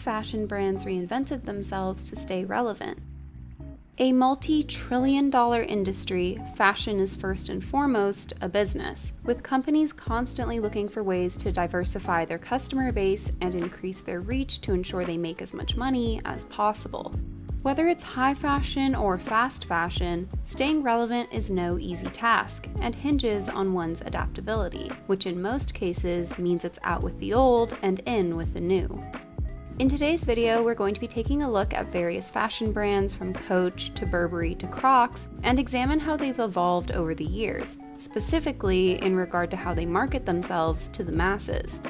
fashion brands reinvented themselves to stay relevant. A multi-trillion-dollar industry, fashion is first and foremost a business, with companies constantly looking for ways to diversify their customer base and increase their reach to ensure they make as much money as possible. Whether it's high fashion or fast fashion, staying relevant is no easy task and hinges on one's adaptability, which in most cases means it's out with the old and in with the new. In today's video, we're going to be taking a look at various fashion brands from Coach to Burberry to Crocs and examine how they've evolved over the years, specifically in regard to how they market themselves to the masses.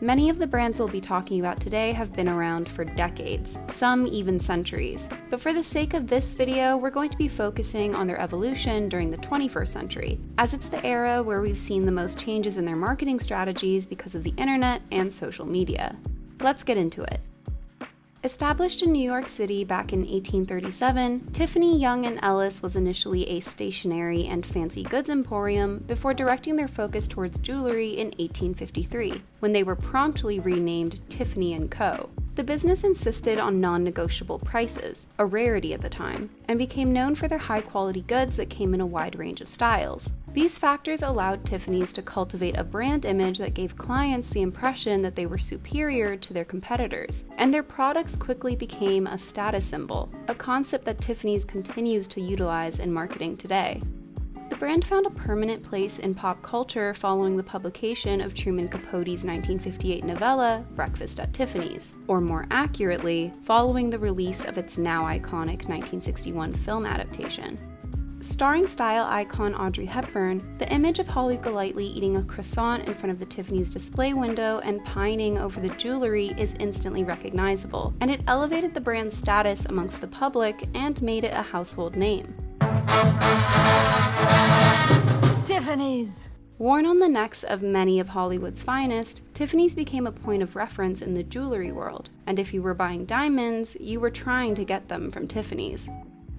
Many of the brands we'll be talking about today have been around for decades, some even centuries, but for the sake of this video, we're going to be focusing on their evolution during the 21st century, as it's the era where we've seen the most changes in their marketing strategies because of the internet and social media. Let's get into it. Established in New York City back in 1837, Tiffany, Young & Ellis was initially a stationery and fancy goods emporium before directing their focus towards jewelry in 1853, when they were promptly renamed Tiffany & Co. The business insisted on non-negotiable prices, a rarity at the time, and became known for their high-quality goods that came in a wide range of styles. These factors allowed Tiffany's to cultivate a brand image that gave clients the impression that they were superior to their competitors, and their products quickly became a status symbol, a concept that Tiffany's continues to utilize in marketing today. The brand found a permanent place in pop culture following the publication of Truman Capote's 1958 novella, Breakfast at Tiffany's, or more accurately, following the release of its now iconic 1961 film adaptation. Starring style icon Audrey Hepburn, the image of Holly Golightly eating a croissant in front of the Tiffany's display window and pining over the jewelry is instantly recognizable, and it elevated the brand's status amongst the public and made it a household name. Tiffany's. Worn on the necks of many of Hollywood's finest, Tiffany's became a point of reference in the jewelry world, and if you were buying diamonds, you were trying to get them from Tiffany's.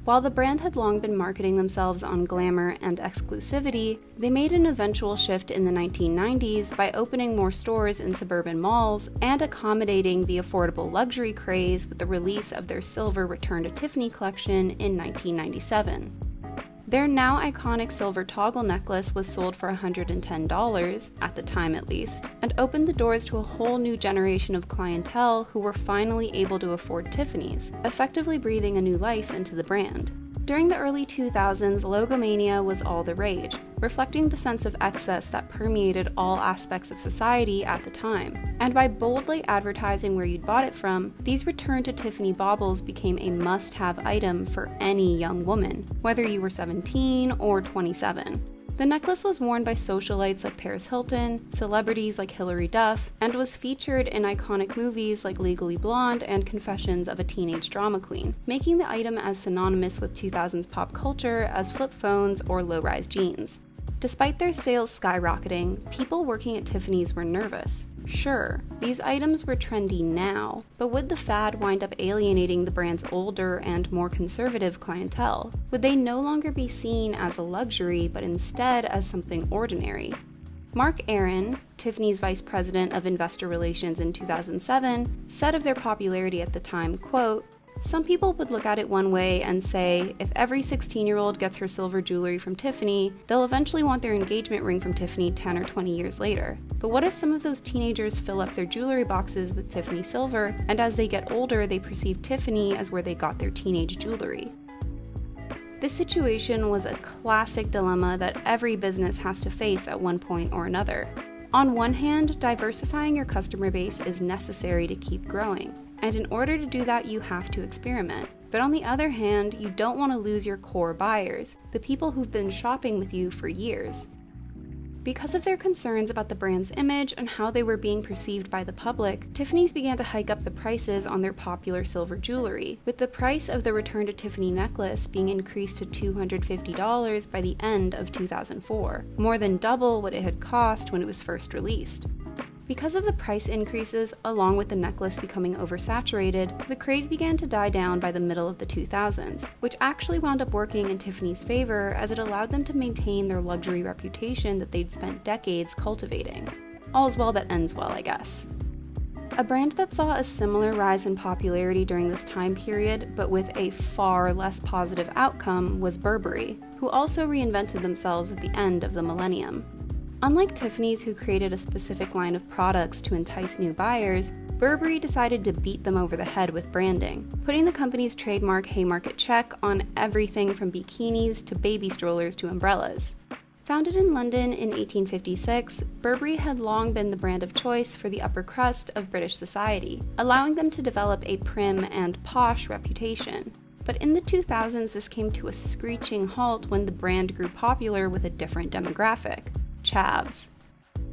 While the brand had long been marketing themselves on glamour and exclusivity, they made an eventual shift in the 1990s by opening more stores in suburban malls and accommodating the affordable luxury craze with the release of their silver Return to Tiffany collection in 1997. Their now iconic silver toggle necklace was sold for $110, at the time at least, and opened the doors to a whole new generation of clientele who were finally able to afford Tiffany's, effectively breathing a new life into the brand. During the early 2000s, logomania was all the rage, reflecting the sense of excess that permeated all aspects of society at the time. And by boldly advertising where you'd bought it from, these Return to Tiffany baubles became a must-have item for any young woman, whether you were 17 or 27. The necklace was worn by socialites like Paris Hilton, celebrities like Hilary Duff, and was featured in iconic movies like Legally Blonde and Confessions of a Teenage Drama Queen, making the item as synonymous with 2000s pop culture as flip phones or low-rise jeans. Despite their sales skyrocketing, people working at Tiffany's were nervous. Sure, these items were trendy now, but would the fad wind up alienating the brand's older and more conservative clientele? Would they no longer be seen as a luxury, but instead as something ordinary? Mark Aaron, Tiffany's vice president of investor relations in 2007, said of their popularity at the time, quote, "Some people would look at it one way and say, if every 16-year-old gets her silver jewelry from Tiffany, they'll eventually want their engagement ring from Tiffany 10 or 20 years later. But what if some of those teenagers fill up their jewelry boxes with Tiffany silver, and as they get older, they perceive Tiffany as where they got their teenage jewelry?" This situation was a classic dilemma that every business has to face at one point or another. On one hand, diversifying your customer base is necessary to keep growing, and in order to do that, you have to experiment. But on the other hand, you don't want to lose your core buyers, the people who've been shopping with you for years. Because of their concerns about the brand's image and how they were being perceived by the public, Tiffany's began to hike up the prices on their popular silver jewelry, with the price of the Return to Tiffany necklace being increased to $250 by the end of 2004, more than double what it had cost when it was first released. Because of the price increases, along with the necklace becoming oversaturated, the craze began to die down by the middle of the 2000s, which actually wound up working in Tiffany's favor as it allowed them to maintain their luxury reputation that they'd spent decades cultivating. All's well that ends well, I guess. A brand that saw a similar rise in popularity during this time period, but with a far less positive outcome, was Burberry, who also reinvented themselves at the end of the millennium. Unlike Tiffany's, who created a specific line of products to entice new buyers, Burberry decided to beat them over the head with branding, putting the company's trademark Haymarket check on everything from bikinis to baby strollers to umbrellas. Founded in London in 1856, Burberry had long been the brand of choice for the upper crust of British society, allowing them to develop a prim and posh reputation. But in the 2000s, this came to a screeching halt when the brand grew popular with a different demographic: Chavs.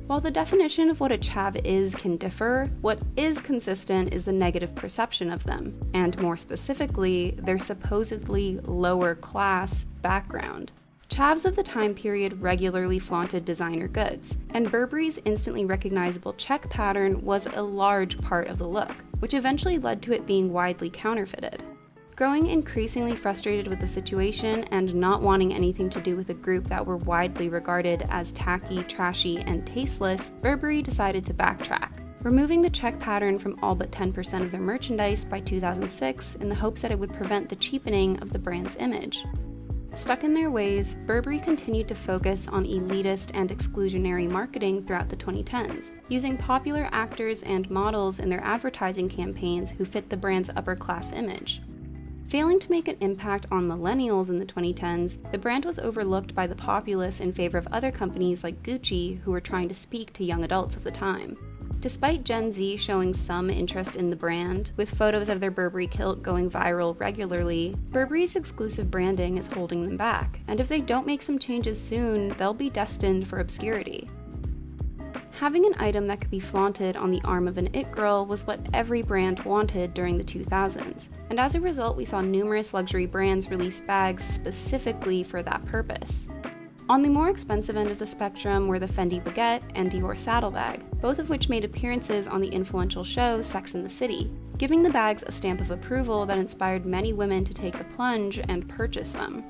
While the definition of what a chav is can differ, what is consistent is the negative perception of them, and more specifically, their supposedly lower class background. Chavs of the time period regularly flaunted designer goods, and Burberry's instantly recognizable check pattern was a large part of the look, which eventually led to it being widely counterfeited. Growing increasingly frustrated with the situation and not wanting anything to do with a group that were widely regarded as tacky, trashy, and tasteless, Burberry decided to backtrack, removing the check pattern from all but 10% of their merchandise by 2006 in the hopes that it would prevent the cheapening of the brand's image. Stuck in their ways, Burberry continued to focus on elitist and exclusionary marketing throughout the 2010s, using popular actors and models in their advertising campaigns who fit the brand's upper-class image. Failing to make an impact on millennials in the 2010s, the brand was overlooked by the populace in favor of other companies like Gucci, who were trying to speak to young adults of the time. Despite Gen Z showing some interest in the brand, with photos of their Burberry kilt going viral regularly, Burberry's exclusive branding is holding them back, and if they don't make some changes soon, they'll be destined for obscurity. Having an item that could be flaunted on the arm of an it girl was what every brand wanted during the 2000s, and as a result we saw numerous luxury brands release bags specifically for that purpose. On the more expensive end of the spectrum were the Fendi baguette and Dior saddlebag, both of which made appearances on the influential show Sex in the City, giving the bags a stamp of approval that inspired many women to take the plunge and purchase them.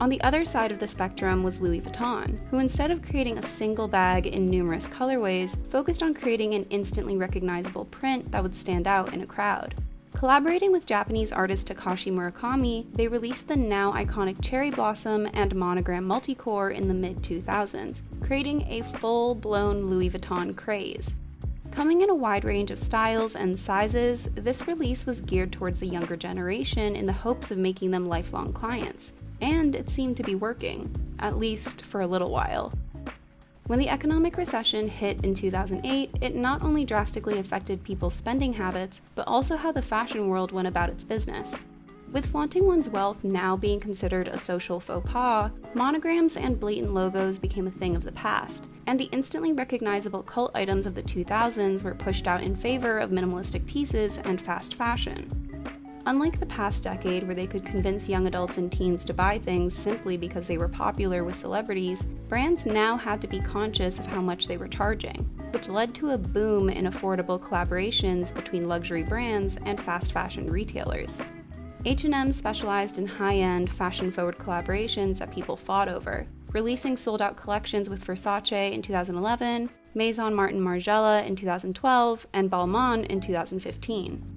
On the other side of the spectrum was Louis Vuitton, who instead of creating a single bag in numerous colorways, focused on creating an instantly recognizable print that would stand out in a crowd. Collaborating with Japanese artist Takashi Murakami, they released the now iconic Cherry Blossom and Monogram Multicore in the mid-2000s, creating a full-blown Louis Vuitton craze. Coming in a wide range of styles and sizes, this release was geared towards the younger generation in the hopes of making them lifelong clients, and it seemed to be working, at least for a little while. When the economic recession hit in 2008, it not only drastically affected people's spending habits, but also how the fashion world went about its business. With flaunting one's wealth now being considered a social faux pas, monograms and blatant logos became a thing of the past, and the instantly recognizable cult items of the 2000s were pushed out in favor of minimalistic pieces and fast fashion. Unlike the past decade, where they could convince young adults and teens to buy things simply because they were popular with celebrities, brands now had to be conscious of how much they were charging, which led to a boom in affordable collaborations between luxury brands and fast fashion retailers. H&M specialized in high-end, fashion-forward collaborations that people fought over, releasing sold-out collections with Versace in 2011, Maison Martin Margiela in 2012, and Balmain in 2015.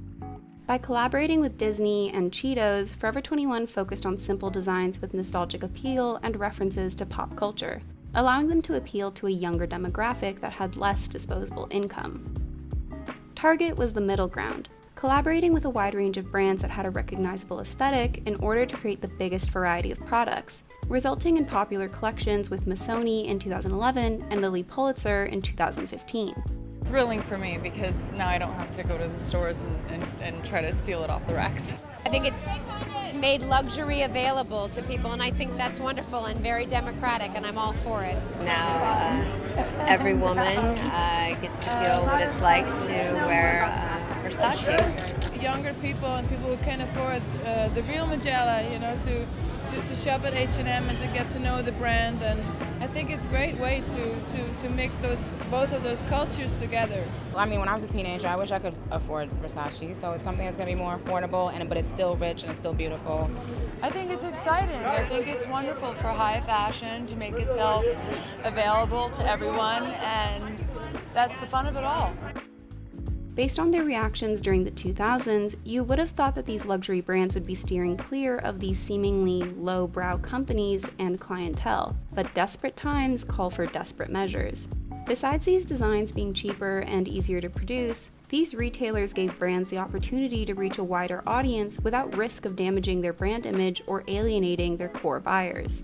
By collaborating with Disney and Cheetos, Forever 21 focused on simple designs with nostalgic appeal and references to pop culture, allowing them to appeal to a younger demographic that had less disposable income. Target was the middle ground, collaborating with a wide range of brands that had a recognizable aesthetic in order to create the biggest variety of products, resulting in popular collections with Missoni in 2011 and Lilly Pulitzer in 2015. Thrilling for me, because now I don't have to go to the stores and try to steal it off the racks. I think it's made luxury available to people, and I think that's wonderful and very democratic, and I'm all for it. Now every woman gets to feel what it's like to wear Versace. Younger people and people who can afford the real Margiela, you know, to shop at H&M and to get to know the brand, and I think it's a great way to mix both of those cultures together. Well, I mean, when I was a teenager, I wish I could afford Versace, so it's something that's going to be more affordable, but it's still rich and it's still beautiful. I think it's exciting. I think it's wonderful for high fashion to make itself available to everyone, and that's the fun of it all. Based on their reactions during the 2000s, you would have thought that these luxury brands would be steering clear of these seemingly low-brow companies and clientele, but desperate times call for desperate measures. Besides these designs being cheaper and easier to produce, these retailers gave brands the opportunity to reach a wider audience without risk of damaging their brand image or alienating their core buyers.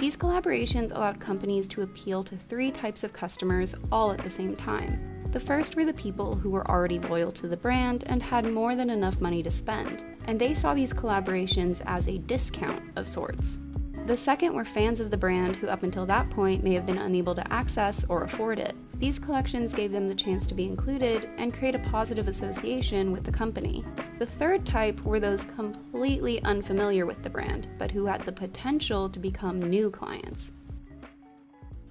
These collaborations allowed companies to appeal to three types of customers all at the same time. The first were the people who were already loyal to the brand and had more than enough money to spend, and they saw these collaborations as a discount of sorts. The second were fans of the brand who up until that point may have been unable to access or afford it. These collections gave them the chance to be included and create a positive association with the company. The third type were those completely unfamiliar with the brand, but who had the potential to become new clients.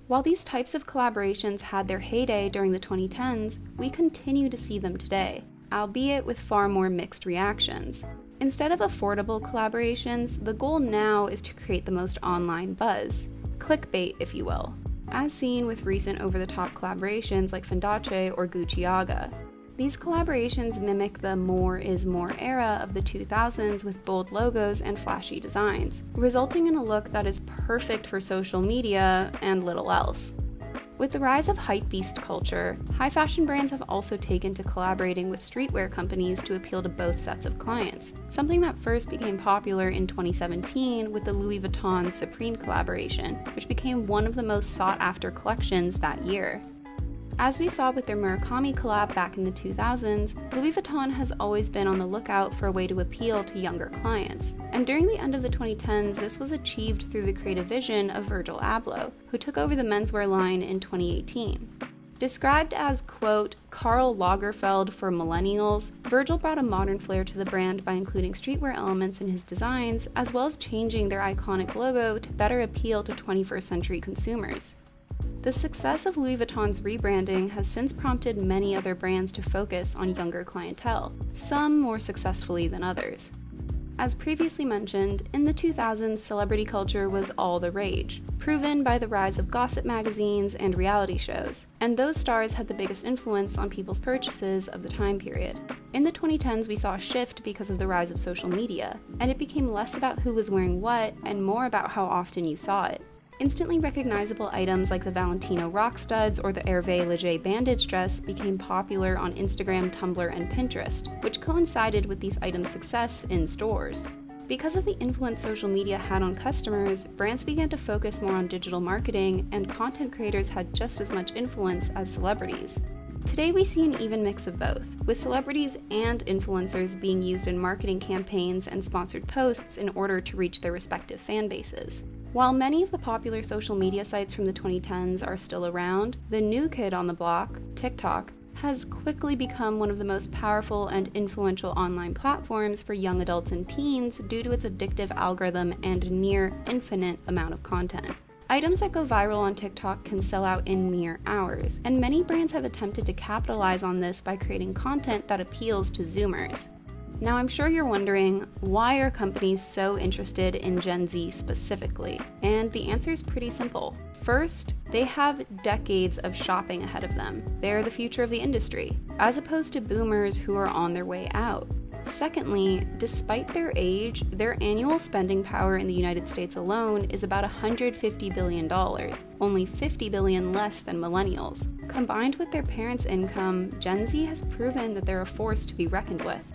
While these types of collaborations had their heyday during the 2010s, we continue to see them today, albeit with far more mixed reactions. Instead of affordable collaborations, the goal now is to create the most online buzz, clickbait if you will, as seen with recent over-the-top collaborations like Fendace or Gucciaga. These collaborations mimic the more is more era of the 2000s with bold logos and flashy designs, resulting in a look that is perfect for social media and little else. With the rise of hypebeast culture, high fashion brands have also taken to collaborating with streetwear companies to appeal to both sets of clients, something that first became popular in 2017 with the Louis Vuitton Supreme collaboration, which became one of the most sought-after collections that year. As we saw with their Murakami collab back in the 2000s, Louis Vuitton has always been on the lookout for a way to appeal to younger clients, and during the end of the 2010s, this was achieved through the creative vision of Virgil Abloh, who took over the menswear line in 2018. Described as, quote, Karl Lagerfeld for millennials, Virgil brought a modern flair to the brand by including streetwear elements in his designs, as well as changing their iconic logo to better appeal to 21st century consumers. The success of Louis Vuitton's rebranding has since prompted many other brands to focus on younger clientele, some more successfully than others. As previously mentioned, in the 2000s, celebrity culture was all the rage, proven by the rise of gossip magazines and reality shows, and those stars had the biggest influence on people's purchases of the time period. In the 2010s, we saw a shift because of the rise of social media, and it became less about who was wearing what and more about how often you saw it. Instantly recognizable items like the Valentino rock studs or the Hervé Léger bandage dress became popular on Instagram, Tumblr, and Pinterest, which coincided with these items' success in stores. Because of the influence social media had on customers, brands began to focus more on digital marketing, and content creators had just as much influence as celebrities. Today we see an even mix of both, with celebrities and influencers being used in marketing campaigns and sponsored posts in order to reach their respective fan bases. While many of the popular social media sites from the 2010s are still around, the new kid on the block, TikTok, has quickly become one of the most powerful and influential online platforms for young adults and teens due to its addictive algorithm and near infinite amount of content. Items that go viral on TikTok can sell out in mere hours, and many brands have attempted to capitalize on this by creating content that appeals to Zoomers. Now I'm sure you're wondering, why are companies so interested in Gen Z specifically? And the answer is pretty simple. First, they have decades of shopping ahead of them. They're the future of the industry, as opposed to boomers who are on their way out. Secondly, despite their age, their annual spending power in the United States alone is about $150 billion, only $50 billion less than millennials. Combined with their parents' income, Gen Z has proven that they're a force to be reckoned with.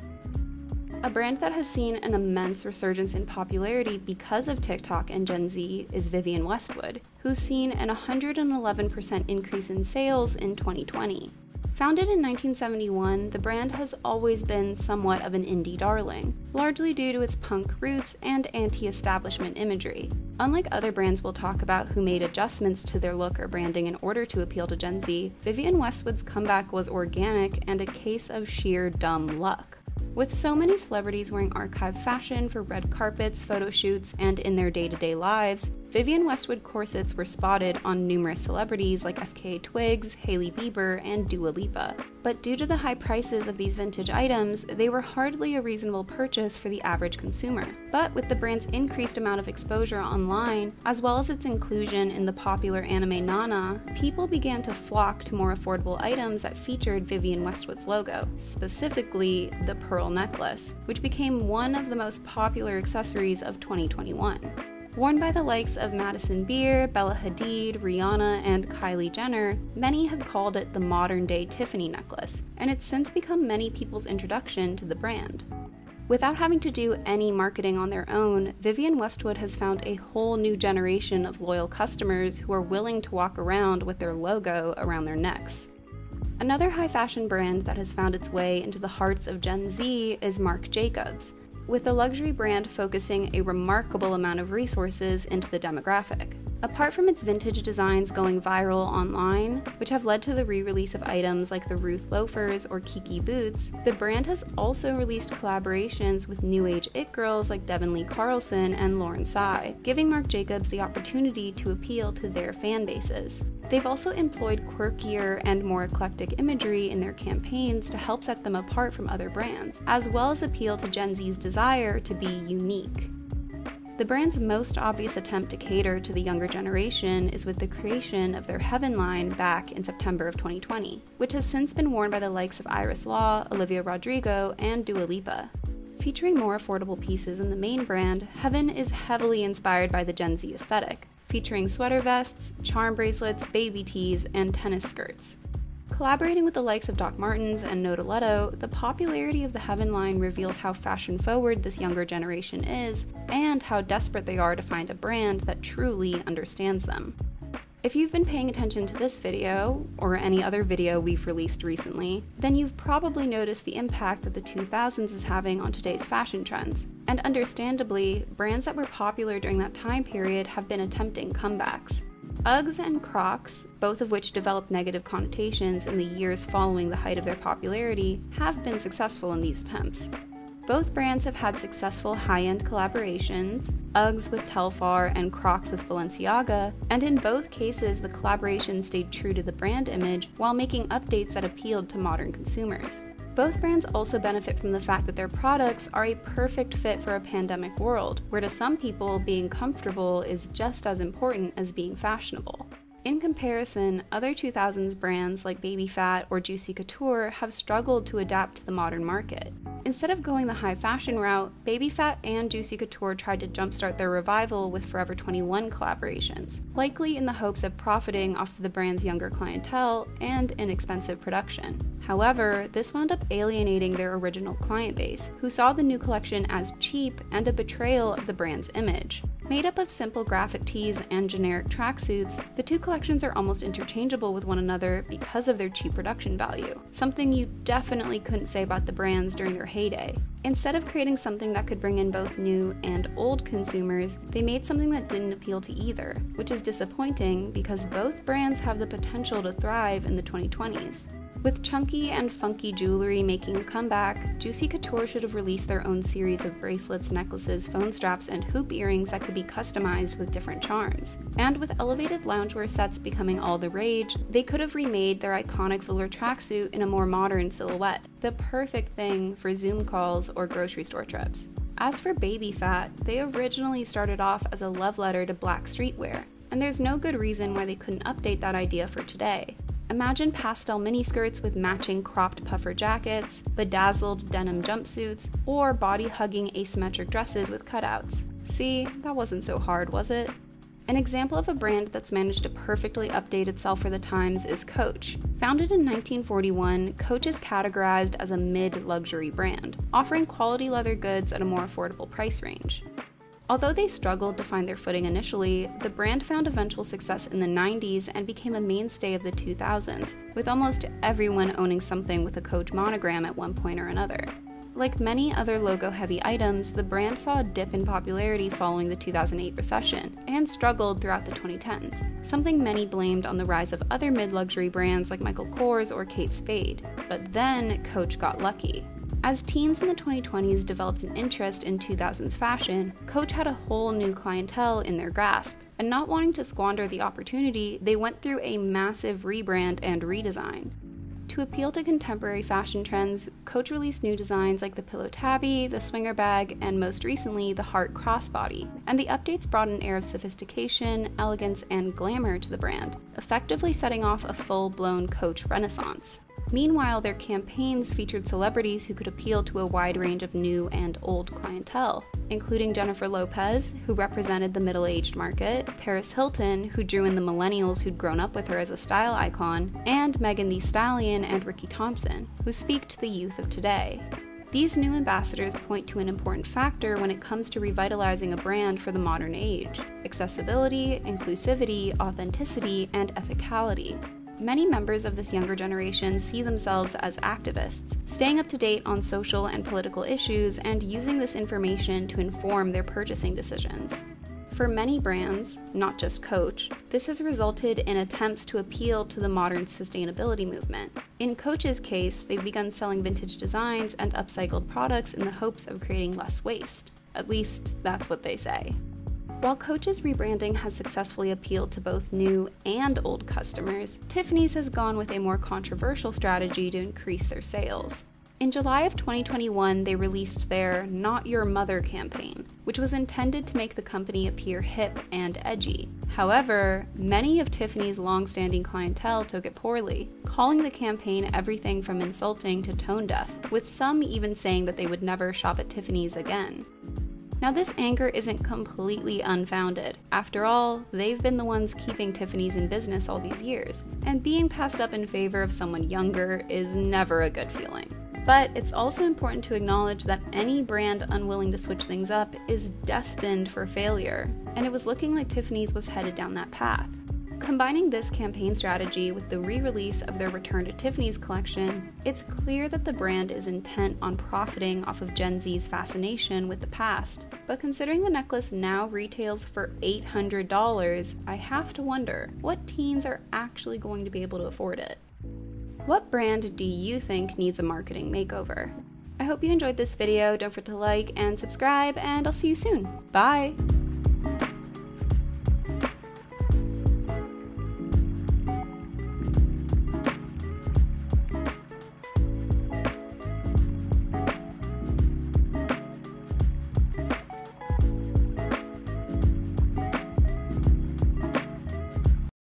A brand that has seen an immense resurgence in popularity because of TikTok and Gen Z is Vivienne Westwood, who's seen an 111% increase in sales in 2020. Founded in 1971, the brand has always been somewhat of an indie darling, largely due to its punk roots and anti-establishment imagery. Unlike other brands we'll talk about who made adjustments to their look or branding in order to appeal to Gen Z, Vivienne Westwood's comeback was organic and a case of sheer dumb luck. With so many celebrities wearing archive fashion for red carpets, photo shoots, and in their day-to-day lives, Vivienne Westwood corsets were spotted on numerous celebrities like FKA Twigs, Hailey Bieber, and Dua Lipa. But due to the high prices of these vintage items, they were hardly a reasonable purchase for the average consumer. But with the brand's increased amount of exposure online, as well as its inclusion in the popular anime Nana, people began to flock to more affordable items that featured Vivienne Westwood's logo, specifically the pearl necklace, which became one of the most popular accessories of 2021. Worn by the likes of Madison Beer, Bella Hadid, Rihanna, and Kylie Jenner, many have called it the modern-day Tiffany necklace, and it's since become many people's introduction to the brand. Without having to do any marketing on their own, Vivienne Westwood has found a whole new generation of loyal customers who are willing to walk around with their logo around their necks. Another high fashion brand that has found its way into the hearts of Gen Z is Marc Jacobs, with the luxury brand focusing a remarkable amount of resources into the demographic. Apart from its vintage designs going viral online, which have led to the re-release of items like the Ruth loafers or Kiki boots, the brand has also released collaborations with new age it girls like Devin Lee Carlson and Lauren Sai, giving Marc Jacobs the opportunity to appeal to their fan bases. They've also employed quirkier and more eclectic imagery in their campaigns to help set them apart from other brands, as well as appeal to Gen Z's desire to be unique. The brand's most obvious attempt to cater to the younger generation is with the creation of their Heaven line back in September of 2020, which has since been worn by the likes of Iris Law, Olivia Rodrigo, and Dua Lipa. Featuring more affordable pieces in the main brand, Heaven is heavily inspired by the Gen Z aesthetic, featuring sweater vests, charm bracelets, baby tees, and tennis skirts. Collaborating with the likes of Doc Martens and Notaletto, the popularity of the Heaven line reveals how fashion-forward this younger generation is, and how desperate they are to find a brand that truly understands them. If you've been paying attention to this video, or any other video we've released recently, then you've probably noticed the impact that the 2000s is having on today's fashion trends. And understandably, brands that were popular during that time period have been attempting comebacks. Uggs and Crocs, both of which developed negative connotations in the years following the height of their popularity, have been successful in these attempts. Both brands have had successful high-end collaborations, Uggs with Telfar and Crocs with Balenciaga, and in both cases the collaboration stayed true to the brand image while making updates that appealed to modern consumers. Both brands also benefit from the fact that their products are a perfect fit for a pandemic world, where to some people, being comfortable is just as important as being fashionable. In comparison, other 2000s brands like Baby Phat or Juicy Couture have struggled to adapt to the modern market. Instead of going the high fashion route, Baby Phat and Juicy Couture tried to jumpstart their revival with Forever 21 collaborations, likely in the hopes of profiting off of the brand's younger clientele and inexpensive production. However, this wound up alienating their original client base, who saw the new collection as cheap and a betrayal of the brand's image. Made up of simple graphic tees and generic tracksuits, the two collections are almost interchangeable with one another because of their cheap production value, something you definitely couldn't say about the brands during their heyday. Instead of creating something that could bring in both new and old consumers, they made something that didn't appeal to either, which is disappointing because both brands have the potential to thrive in the 2020s. With chunky and funky jewelry making a comeback, Juicy Couture should have released their own series of bracelets, necklaces, phone straps, and hoop earrings that could be customized with different charms. And with elevated loungewear sets becoming all the rage, they could have remade their iconic velour tracksuit in a more modern silhouette, the perfect thing for Zoom calls or grocery store trips. As for Baby Phat, they originally started off as a love letter to black streetwear, and there's no good reason why they couldn't update that idea for today. Imagine pastel miniskirts with matching cropped puffer jackets, bedazzled denim jumpsuits, or body-hugging asymmetric dresses with cutouts. See, that wasn't so hard, was it? An example of a brand that's managed to perfectly update itself for the times is Coach. Founded in 1941, Coach is categorized as a mid-luxury brand, offering quality leather goods at a more affordable price range. Although they struggled to find their footing initially, the brand found eventual success in the 90s and became a mainstay of the 2000s, with almost everyone owning something with a Coach monogram at one point or another. Like many other logo-heavy items, the brand saw a dip in popularity following the 2008 recession, and struggled throughout the 2010s, something many blamed on the rise of other mid-luxury brands like Michael Kors or Kate Spade. But then Coach got lucky. As teens in the 2020s developed an interest in 2000s fashion, Coach had a whole new clientele in their grasp, and not wanting to squander the opportunity, they went through a massive rebrand and redesign. To appeal to contemporary fashion trends, Coach released new designs like the pillow tabby, the swinger bag, and most recently, the heart crossbody. And the updates brought an air of sophistication, elegance, and glamour to the brand, effectively setting off a full-blown Coach renaissance. Meanwhile, their campaigns featured celebrities who could appeal to a wide range of new and old clientele, including Jennifer Lopez, who represented the middle-aged market, Paris Hilton, who drew in the millennials who'd grown up with her as a style icon, and Megan Thee Stallion and Ricky Thompson, who speak to the youth of today. These new ambassadors point to an important factor when it comes to revitalizing a brand for the modern age: accessibility, inclusivity, authenticity, and ethicality. Many members of this younger generation see themselves as activists, staying up to date on social and political issues and using this information to inform their purchasing decisions. For many brands, not just Coach, this has resulted in attempts to appeal to the modern sustainability movement. In Coach's case, they've begun selling vintage designs and upcycled products in the hopes of creating less waste. At least, that's what they say. While Coach's rebranding has successfully appealed to both new and old customers, Tiffany's has gone with a more controversial strategy to increase their sales. In July of 2021, they released their Not Your Mother campaign, which was intended to make the company appear hip and edgy. However, many of Tiffany's long-standing clientele took it poorly, calling the campaign everything from insulting to tone-deaf, with some even saying that they would never shop at Tiffany's again. Now, this anger isn't completely unfounded. After all, they've been the ones keeping Tiffany's in business all these years, and being passed up in favor of someone younger is never a good feeling. But it's also important to acknowledge that any brand unwilling to switch things up is destined for failure, and it was looking like Tiffany's was headed down that path. Combining this campaign strategy with the re-release of their Return to Tiffany's collection, it's clear that the brand is intent on profiting off of Gen Z's fascination with the past. But considering the necklace now retails for $800, I have to wonder, what teens are actually going to be able to afford it? What brand do you think needs a marketing makeover? I hope you enjoyed this video. Don't forget to like and subscribe, and I'll see you soon. Bye!